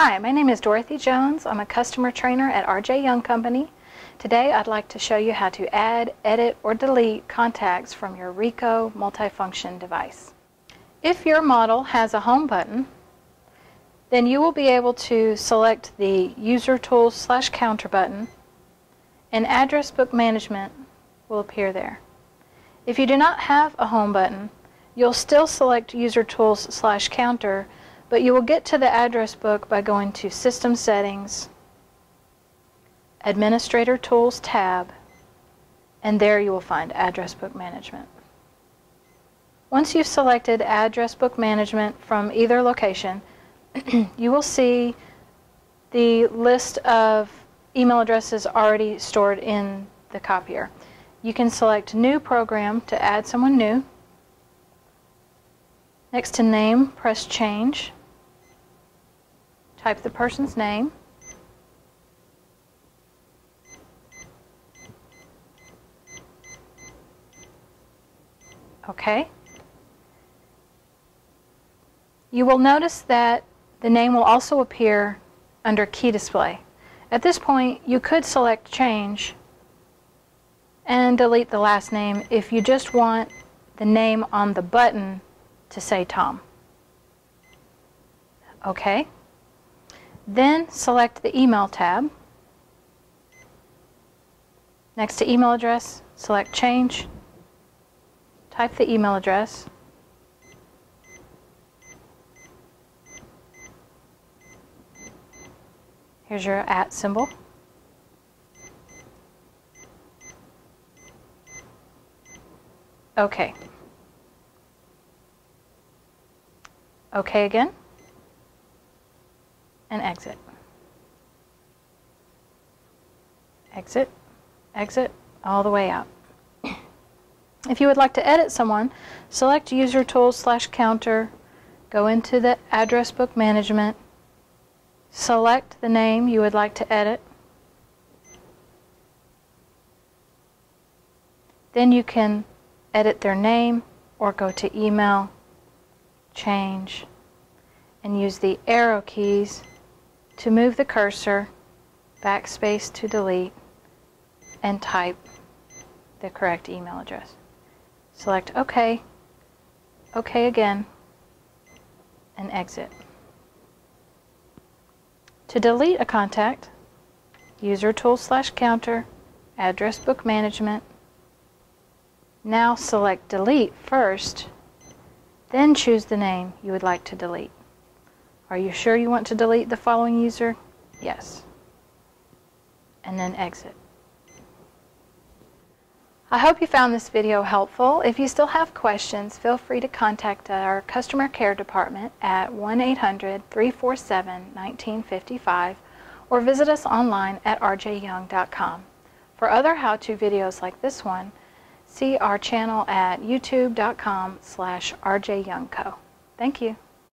Hi, my name is Dorothy Jones. I'm a customer trainer at RJ Young Company. Today I'd like to show you how to add, edit, or delete contacts from your Ricoh multifunction device. If your model has a home button, then you will be able to select the user tools / counter button and address book management will appear there. If you do not have a home button, you'll still select user tools / counter, but you will get to the address book by going to System Settings, Administrator Tools tab, and there you will find Address Book Management. Once you've selected Address Book Management from either location, you will see the list of email addresses already stored in the copier. You can select New Program to add someone new. Next to Name, press Change. Type the person's name. Okay. You will notice that the name will also appear under Key Display. At this point, you could select Change and delete the last name if you just want the name on the button to say Tom. Okay. Then select the Email tab. Next to Email Address, select Change. Type the email address. Here's your @ symbol. Okay. Okay again. And exit. Exit. Exit. All the way out. If you would like to edit someone, select User Tools / Counter, go into the Address Book Management, select the name you would like to edit. Then you can edit their name or go to Email, Change, and use the arrow keys to move the cursor, backspace to delete, and type the correct email address. Select OK, OK again, and exit. To delete a contact, User Tools / Counter, Address Book Management. Now select Delete first, then choose the name you would like to delete. Are you sure you want to delete the following user? Yes. And then exit. I hope you found this video helpful. If you still have questions, feel free to contact our customer care department at 1-800-347-1955 or visit us online at rjyoung.com. For other how-to videos like this one, see our channel at youtube.com/rjyoungco. Thank you.